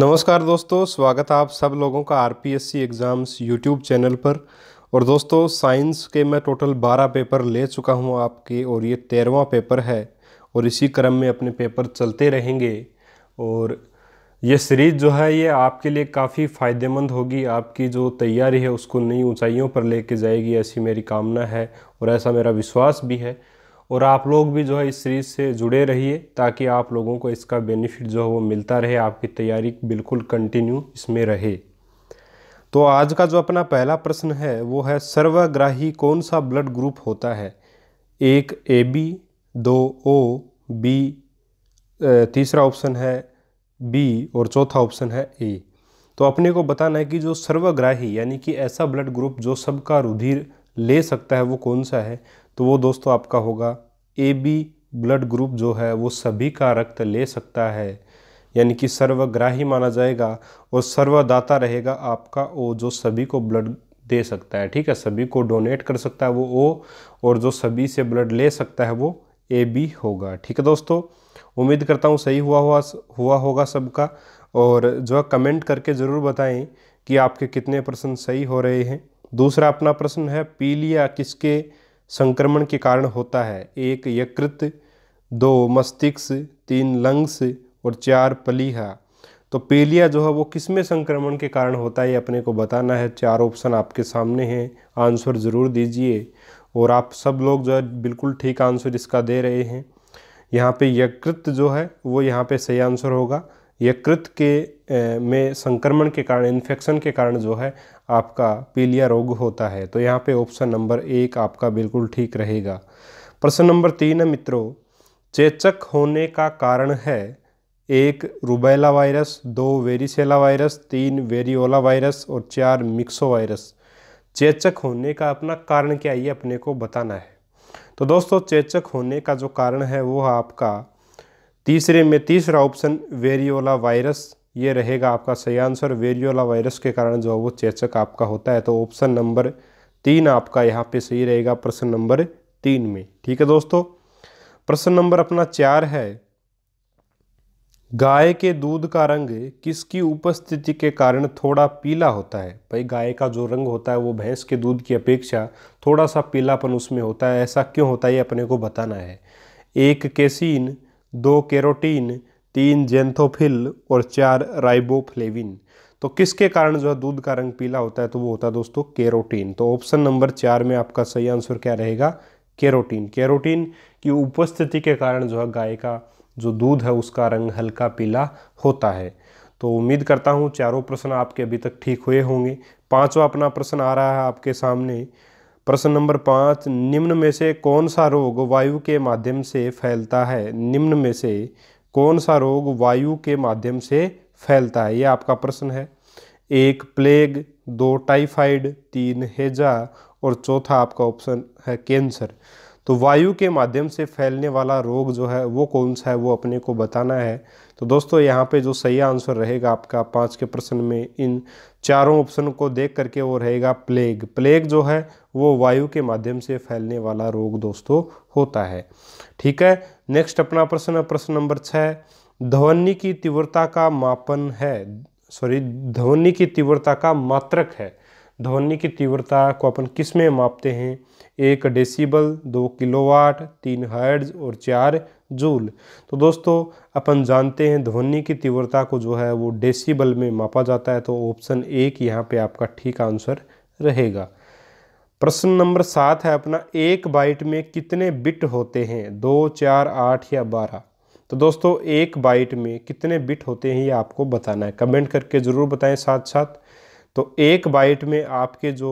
नमस्कार दोस्तों, स्वागत है आप सब लोगों का आरपीएससी एग्ज़ाम्स यूट्यूब चैनल पर। और दोस्तों, साइंस के मैं टोटल 12 पेपर ले चुका हूं आपके, और ये 13वां पेपर है और इसी क्रम में अपने पेपर चलते रहेंगे। और ये सीरीज़ जो है ये आपके लिए काफ़ी फ़ायदेमंद होगी, आपकी जो तैयारी है उसको नई ऊँचाइयों पर ले कर जाएगी, ऐसी मेरी कामना है और ऐसा मेरा विश्वास भी है। और आप लोग भी जो है इस सीरीज़ से जुड़े रहिए ताकि आप लोगों को इसका बेनिफिट जो है वो मिलता रहे, आपकी तैयारी बिल्कुल कंटिन्यू इसमें रहे। तो आज का जो अपना पहला प्रश्न है वो है, सर्वग्राही कौन सा ब्लड ग्रुप होता है? 1 AB, 2 O, B, तीसरा ऑप्शन है B और चौथा ऑप्शन है A। तो अपने को बताना है कि जो सर्वग्राही यानी कि ऐसा ब्लड ग्रुप जो सबका रुधिर ले सकता है वो कौन सा है। तो वो दोस्तों आपका होगा AB ब्लड ग्रुप, जो है वो सभी का रक्त ले सकता है यानी कि सर्वग्राही माना जाएगा। और सर्वदाता रहेगा आपका O, जो सभी को ब्लड दे सकता है, ठीक है, सभी को डोनेट कर सकता है वो O, और जो सभी से ब्लड ले सकता है वो AB होगा। ठीक है दोस्तों, उम्मीद करता हूँ सही हुआ होगा सबका। और जो कमेंट करके ज़रूर बताएं कि आपके कितने प्रश्न सही हो रहे हैं। दूसरा अपना प्रश्न है, पीलिया किसके संक्रमण के कारण होता है? 1 यकृत, 2 मस्तिष्क, 3 लंग्स और 4 प्लीहा। तो पीलिया जो है वो किस में संक्रमण के कारण होता है ये अपने को बताना है। 4 ऑप्शन आपके सामने हैं, आंसर ज़रूर दीजिए। और आप सब लोग जो है बिल्कुल ठीक आंसर इसका दे रहे हैं। यहाँ पे यकृत जो है वो यहाँ पे सही आंसर होगा। यकृत के में संक्रमण के कारण, इन्फेक्शन के कारण जो है आपका पीलिया रोग होता है। तो यहाँ पे ऑप्शन नंबर 1 आपका बिल्कुल ठीक रहेगा। प्रश्न नंबर 3 है मित्रों, चेचक होने का कारण है? 1 rubella virus, 2 varicella virus, 3 variola virus और 4 मिक्सो वायरस। चेचक होने का अपना कारण क्या है ये अपने को बताना है। तो दोस्तों, चेचक होने का जो कारण है वो है आपका तीसरे में, तीसरा ऑप्शन वेरियोला वायरस, ये रहेगा आपका सही आंसर। वेरियोला वायरस के कारण जो है वो चेचक आपका होता है। तो ऑप्शन नंबर 3 आपका यहाँ पे सही रहेगा, प्रश्न नंबर 3 में। ठीक है दोस्तों, प्रश्न नंबर अपना 4 है, गाय के दूध का रंग किसकी उपस्थिति के कारण थोड़ा पीला होता है? भाई, गाय का जो रंग होता है वो भैंस के दूध की अपेक्षा थोड़ा सा पीलापन उसमें होता है, ऐसा क्यों होता है ये अपने को बताना है। 1 केसिन, 2 कैरोटीन, 3 जेंथोफिल और 4 राइबोफ्लेविन। तो किसके कारण जो है दूध का रंग पीला होता है? तो वो होता है दोस्तों कैरोटीन। तो ऑप्शन नंबर 4 में आपका सही आंसर क्या रहेगा? कैरोटीन। कैरोटीन की उपस्थिति के कारण जो है गाय का जो दूध है उसका रंग हल्का पीला होता है। तो उम्मीद करता हूँ चारों प्रश्न आपके अभी तक ठीक हुए होंगे। 5वां अपना प्रश्न आ रहा है आपके सामने, प्रश्न नंबर 5, निम्न में से कौन सा रोग वायु के माध्यम से फैलता है? निम्न में से कौन सा रोग वायु के माध्यम से फैलता है, ये आपका प्रश्न है। 1 प्लेग, 2 टाइफाइड, 3 हैजा और चौथा आपका ऑप्शन है कैंसर। तो वायु के माध्यम से फैलने वाला रोग जो है वो कौन सा है वो अपने को बताना है। तो दोस्तों, यहाँ पे जो सही आंसर रहेगा आपका 5 के प्रश्न में, इन चारों ऑप्शन को देख करके वो रहेगा प्लेग। प्लेग जो है वो वायु के माध्यम से फैलने वाला रोग दोस्तों होता है। ठीक है, नेक्स्ट अपना प्रश्न है प्रश्न नंबर 6, ध्वनि की तीव्रता का मापन है, सॉरी ध्वनि की तीव्रता का मात्रक है। ध्वनि की तीव्रता को अपन किस में मापते हैं? 1 डेसीबल, 2 किलोवाट, 3 हर्ट्ज और 4 जूल। तो दोस्तों, अपन जानते हैं ध्वनि की तीव्रता को जो है वो डेसीबल में मापा जाता है। तो ऑप्शन 1 यहाँ पे आपका ठीक आंसर रहेगा। प्रश्न नंबर 7 है अपना, 1 बाइट में कितने बिट होते हैं? 2, 4, 8 या 12। तो दोस्तों, 1 बाइट में कितने बिट होते हैं ये आपको बताना है, कमेंट करके ज़रूर बताएं साथ साथ। तो 1 बाइट में आपके जो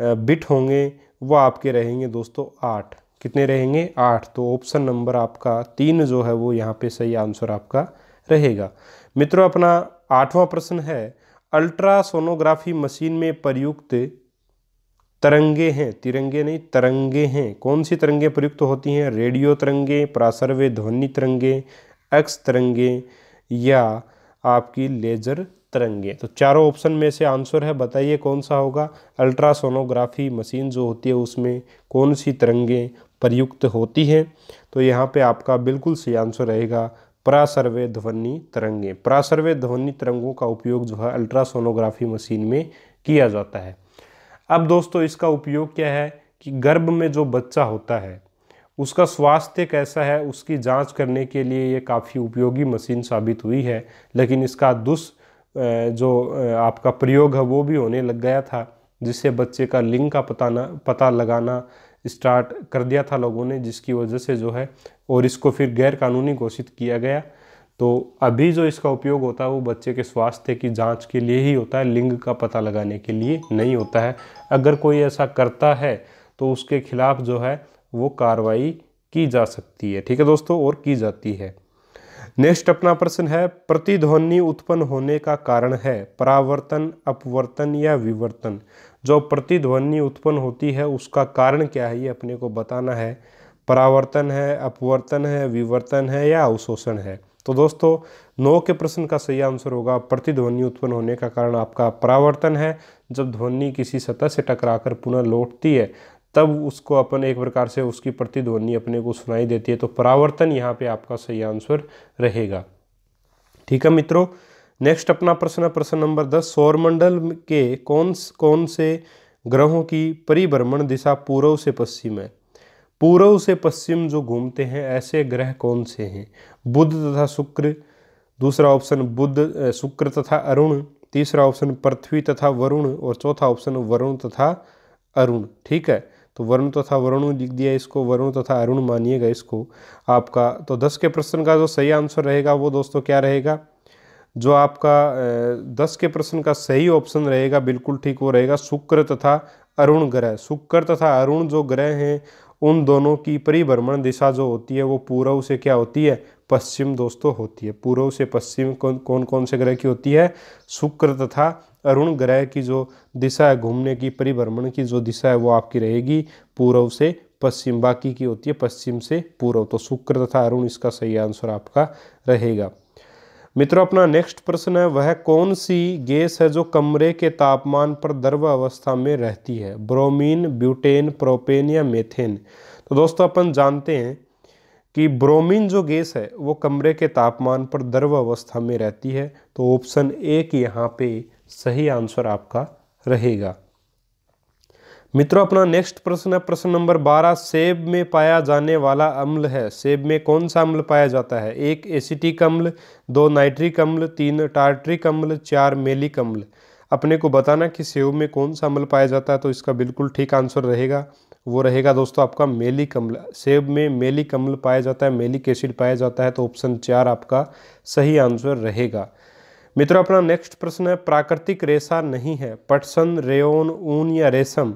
बिट होंगे वो आपके रहेंगे दोस्तों 8। कितने रहेंगे? 8। तो ऑप्शन नंबर आपका 3 जो है वो यहाँ पे सही आंसर आपका रहेगा। मित्रों, अपना 8वां प्रश्न है, अल्ट्रासोनोग्राफी मशीन में प्रयुक्त तरंगे हैं, तिरंगे नहीं तरंगे हैं, कौन सी तरंगे प्रयुक्त होती हैं? रेडियो तरंगे, प्रासर्वे ध्वनि तरंगे, एक्स तरंगे या आपकी लेजर तरंगे। तो चारों ऑप्शन में से आंसर है, बताइए कौन सा होगा। अल्ट्रासोनोग्राफी मशीन जो होती है उसमें कौन सी तरंगे प्रयुक्त होती हैं? तो यहाँ पे आपका बिल्कुल सही आंसर रहेगा प्रासर्वे ध्वनि तरंगें। प्रासर्वे ध्वनि तरंगों का उपयोग जो है अल्ट्रासोनोग्राफी मशीन में किया जाता है। अब दोस्तों इसका उपयोग क्या है कि गर्भ में जो बच्चा होता है उसका स्वास्थ्य कैसा है उसकी जांच करने के लिए ये काफ़ी उपयोगी मशीन साबित हुई है, लेकिन इसका जो आपका प्रयोग है वो भी होने लग गया था, जिससे बच्चे का लिंग का पता लगाना स्टार्ट कर दिया था लोगों ने, जिसकी वजह से जो है और इसको फिर गैरकानूनी घोषित किया गया। तो अभी जो इसका उपयोग होता है वो बच्चे के स्वास्थ्य की जांच के लिए ही होता है, लिंग का पता लगाने के लिए नहीं होता है। अगर कोई ऐसा करता है तो उसके खिलाफ जो है वो कार्रवाई की जा सकती है। ठीक है दोस्तों, और की जाती है। नेक्स्ट अपना प्रश्न है, प्रतिध्वनि उत्पन्न होने का कारण है परावर्तन, अपवर्तन या विवर्तन। जो प्रतिध्वनि उत्पन्न होती है उसका कारण क्या है ये अपने को बताना है। परावर्तन है, अपवर्तन है, विवर्तन है या अवशोषण है। तो दोस्तों 9 के प्रश्न का सही आंसर होगा प्रतिध्वनि उत्पन्न होने का कारण आपका परावर्तन है। जब ध्वनि किसी सतह से टकराकर पुनः लौटती है तब उसको अपन एक प्रकार से उसकी प्रतिध्वनि अपने को सुनाई देती है। तो परावर्तन यहाँ पे आपका सही आंसर रहेगा। ठीक है मित्रों, नेक्स्ट अपना प्रश्न नंबर 10, सौरमंडल के कौन से ग्रहों की परिभ्रमण दिशा पूर्व से पश्चिम है। पूर्व से पश्चिम जो घूमते हैं ऐसे ग्रह कौन से हैं। बुध तथा शुक्र, दूसरा ऑप्शन बुध शुक्र तथा अरुण, तीसरा ऑप्शन पृथ्वी तथा वरुण और चौथा ऑप्शन वरुण तथा अरुण। ठीक है, तो वरुण तथा वरुण लिख दिया इसको, वरुण तथा अरुण मानिएगा इसको आपका। तो 10 के प्रश्न का जो सही आंसर रहेगा वो दोस्तों क्या रहेगा, जो आपका 10 के प्रश्न का सही ऑप्शन रहेगा बिल्कुल ठीक वो रहेगा शुक्र तथा अरुण ग्रह। शुक्र तथा अरुण जो ग्रह हैं उन दोनों की परिभ्रमण दिशा जो होती है वो पूर्व से क्या होती है, पश्चिम दोस्तों होती है। पूर्व से पश्चिम कौन कौन से ग्रह की होती है, शुक्र तथा अरुण ग्रह की जो दिशा है घूमने की, परिभ्रमण की जो दिशा है वो आपकी रहेगी पूर्व से पश्चिम, बाकी की होती है पश्चिम से पूर्व। तो शुक्र तथा अरुण इसका सही आंसर आपका रहेगा। मित्रों अपना नेक्स्ट प्रश्न है, वह कौन सी गैस है जो कमरे के तापमान पर द्रव अवस्था में रहती है। ब्रोमीन, ब्यूटेन, प्रोपेन या मेथेन। तो दोस्तों अपन जानते हैं कि ब्रोमीन जो गैस है वो कमरे के तापमान पर द्रव अवस्था में रहती है। तो ऑप्शन ए की यहाँ पे सही आंसर आपका रहेगा। मित्रों अपना नेक्स्ट प्रश्न है प्रश्न नंबर 12, सेब में पाया जाने वाला अम्ल है। सेब में कौन सा अम्ल पाया जाता है। 1 एसिटिक अम्ल, 2 नाइट्रिक अम्ल, 3 टार्ट्रिक अम्ल, 4 मेलिक अम्ल। अपने को बताना कि सेब में कौन सा अम्ल पाया जाता है। तो इसका बिल्कुल ठीक आंसर रहेगा वो रहेगा दोस्तों आपका मेलिक अम्ल। सेब में मेलिक अम्ल पाया जाता है, मेलिक एसिड पाया जाता है। तो ऑप्शन 4 आपका सही आंसर रहेगा। मित्रों अपना नेक्स्ट प्रश्न है, प्राकृतिक रेशा नहीं है पटसन, रेयॉन, ऊन या रेशम।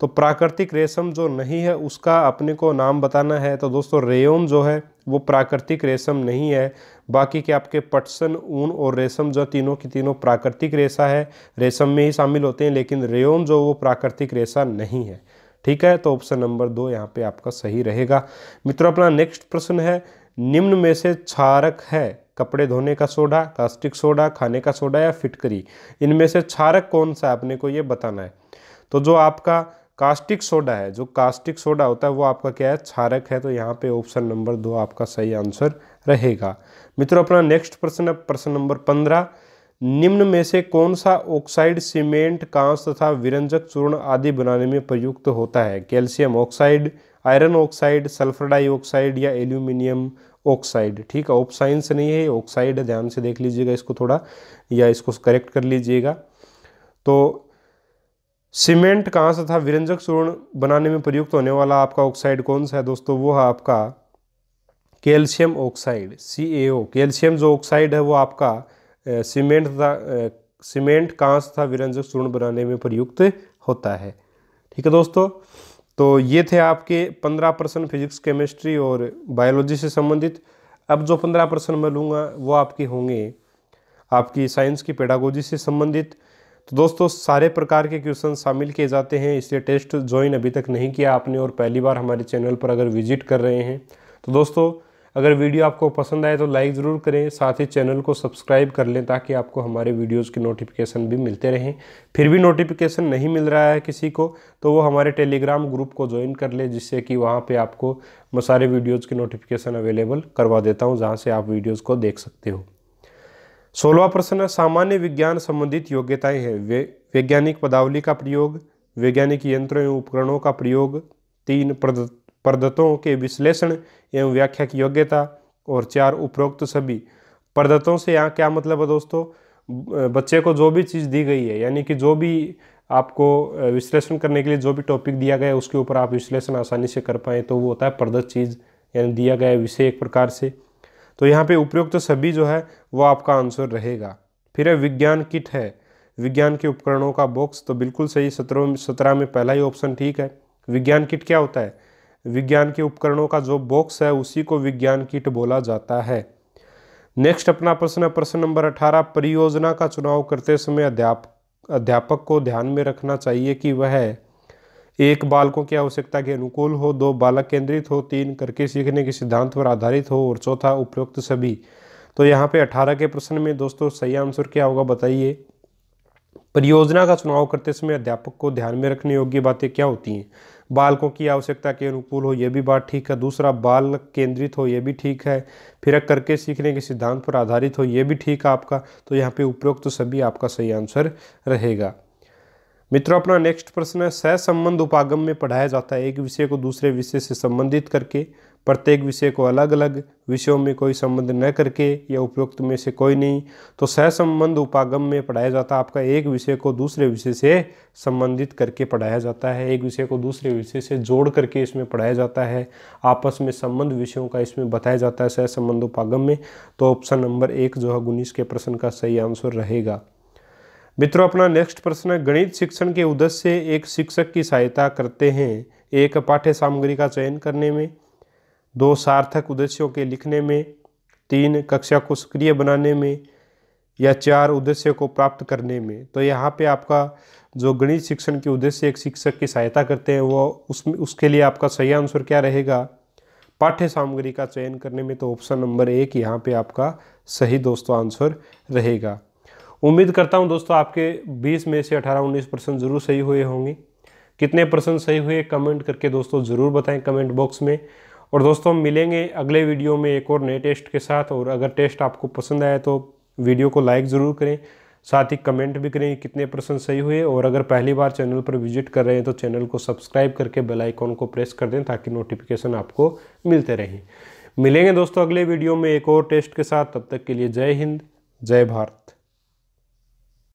तो प्राकृतिक रेशम जो नहीं है उसका अपने को नाम बताना है। तो दोस्तों रेयॉन जो है वो प्राकृतिक रेशम नहीं है, बाकी के आपके पटसन, ऊन और रेशम जो तीनों की तीनों प्राकृतिक रेशा है, रेशम में ही शामिल होते हैं, लेकिन रेयॉन जो वो प्राकृतिक रेशा नहीं है। ठीक है, तो ऑप्शन नंबर 2 यहाँ पे आपका सही रहेगा। मित्रों अपना नेक्स्ट प्रश्न है, निम्न में से क्षारक है कपड़े धोने का सोडा, कास्टिक सोडा, खाने का सोडा या फिटकरी। इनमें से क्षारक कौन सा अपने को ये बताना है। तो जो आपका कास्टिक सोडा है, जो कास्टिक सोडा होता है वो आपका क्या है, क्षारक है। तो यहाँ पे ऑप्शन नंबर 2 आपका सही आंसर रहेगा। मित्रों अपना नेक्स्ट प्रश्न है प्रश्न नंबर 15, निम्न में से कौन सा ऑक्साइड सीमेंट, कांच तथा विरंजक चूर्ण आदि बनाने में प्रयुक्त होता है। Calcium oxide, iron oxide, sulphur dioxide या एल्यूमिनियम ऑक्साइड। ठीक है, ऑप्शन से नहीं है ऑक्साइड है, ध्यान से देख लीजिएगा इसको थोड़ा या इसको करेक्ट कर लीजिएगा। तो सीमेंट, कांच तथा विरंजक चूर्ण बनाने में प्रयुक्त होने वाला आपका ऑक्साइड कौन सा है दोस्तों, वो है आपका कैल्शियम ऑक्साइड, CaO। कैल्शियम जो ऑक्साइड है वो आपका सीमेंट, कांच तथा विरंजक चूर्ण बनाने में प्रयुक्त होता है। ठीक है दोस्तों, तो ये थे आपके 15 प्रश्न फिजिक्स, केमिस्ट्री और बायोलॉजी से संबंधित। अब जो 15 प्रश्न मैं लूँगा वो आपके होंगे आपकी साइंस की पेडागोजी से संबंधित। तो दोस्तों सारे प्रकार के क्वेश्चन शामिल किए जाते हैं, इसलिए टेस्ट ज्वाइन अभी तक नहीं किया आपने और पहली बार हमारे चैनल पर अगर विजिट कर रहे हैं तो दोस्तों अगर वीडियो आपको पसंद आए तो लाइक ज़रूर करें, साथ ही चैनल को सब्सक्राइब कर लें ताकि आपको हमारे वीडियोज़ के नोटिफिकेशन भी मिलते रहें। फिर भी नोटिफिकेशन नहीं मिल रहा है किसी को तो वो हमारे टेलीग्राम ग्रुप को ज्वाइन कर ले, जिससे कि वहाँ पे आपको मैं सारे वीडियोज़ के नोटिफिकेशन अवेलेबल करवा देता हूँ, जहाँ से आप वीडियोज़ को देख सकते हो। 16वां प्रश्न है, सामान्य विज्ञान संबंधित योग्यताएँ हैं। वैज्ञानिक पदावली का प्रयोग, वैज्ञानिक यंत्रों एवं उपकरणों का प्रयोग, 3 परदत्तों के विश्लेषण एवं व्याख्या की योग्यता, और 4 उपरोक्त सभी। परदत्तों से यहाँ क्या मतलब है दोस्तों, बच्चे को जो भी चीज़ दी गई है, यानी कि जो भी आपको विश्लेषण करने के लिए जो भी टॉपिक दिया गया है उसके ऊपर आप विश्लेषण आसानी से कर पाएँ तो वो होता है परदत्त चीज़, यानी दिया गया विषय एक प्रकार से। तो यहाँ पे उपरोक्त सभी जो है वो आपका आंसर रहेगा। फिर है विज्ञान किट, है विज्ञान के उपकरणों का बॉक्स, तो बिल्कुल सही 17 में पहला ही ऑप्शन ठीक है। विज्ञान किट क्या होता है, विज्ञान के उपकरणों का जो बॉक्स है उसी को विज्ञान किट बोला जाता है। नेक्स्ट अपना प्रश्न है प्रश्न नंबर 18, परियोजना का चुनाव करते समय अध्यापक को ध्यान में रखना चाहिए कि वह 1 बालकों की आवश्यकता के अनुकूल हो, 2 बालक केंद्रित हो, 3 करके सीखने के सिद्धांत पर आधारित हो, और 4 उपरोक्त सभी। तो यहाँ पे 18 के प्रश्न में दोस्तों सही आंसर क्या होगा बताइए। परियोजना का चुनाव करते समय अध्यापक को ध्यान में रखने योग्य बातें क्या होती हैं, बालकों की आवश्यकता के अनुकूल हो, यह भी बात ठीक है। दूसरा, बालक केंद्रित हो, यह भी ठीक है। फिर करके सीखने के सिद्धांत पर आधारित हो, यह भी ठीक है आपका। तो यहाँ पे उपरोक्त सभी आपका सही आंसर रहेगा। मित्रों अपना नेक्स्ट प्रश्न है, सहसंबंध उपागम में पढ़ाया जाता है एक विषय को दूसरे विषय से संबंधित करके, प्रत्येक विषय को अलग अलग विषयों में कोई संबंध न करके, या उपरोक्त में से कोई नहीं। तो सहसंबंध उपागम में पढ़ाया जाता है आपका एक विषय को दूसरे विषय से संबंधित करके पढ़ाया जाता है, एक विषय को दूसरे विषय से जोड़ करके इसमें पढ़ाया जाता है, आपस में संबंध विषयों का इसमें बताया जाता है सहसंबंध उपागम में। तो ऑप्शन नंबर 1 जो है 19 के प्रश्न का सही आंसर रहेगा। मित्रों अपना नेक्स्ट प्रश्न है, गणित शिक्षण के उद्देश्य से एक शिक्षक की सहायता करते हैं, 1 पाठ्य सामग्री का चयन करने में, 2 सार्थक उद्देश्यों के लिखने में, 3 कक्षा को सक्रिय बनाने में, या 4 उद्देश्य को प्राप्त करने में। तो यहाँ पे आपका जो गणित शिक्षण के उद्देश्य एक शिक्षक की सहायता करते हैं वो उसके लिए आपका सही आंसर क्या रहेगा, पाठ्य सामग्री का चयन करने में। तो ऑप्शन नंबर 1 यहाँ पे आपका सही दोस्तों आंसर रहेगा। उम्मीद करता हूँ दोस्तों आपके 20 में से 18-19% ज़रूर सही हुए होंगे। कितने परसेंट सही हुए कमेंट करके दोस्तों ज़रूर बताएं कमेंट बॉक्स में। और दोस्तों मिलेंगे अगले वीडियो में एक और नए टेस्ट के साथ, और अगर टेस्ट आपको पसंद आया तो वीडियो को लाइक ज़रूर करें, साथ ही कमेंट भी करें कितने परसेंट सही हुए, और अगर पहली बार चैनल पर विजिट कर रहे हैं तो चैनल को सब्सक्राइब करके बेल आइकॉन को प्रेस कर दें ताकि नोटिफिकेशन आपको मिलते रहें। मिलेंगे दोस्तों अगले वीडियो में एक और टेस्ट के साथ, तब तक के लिए जय हिंद, जय भारत।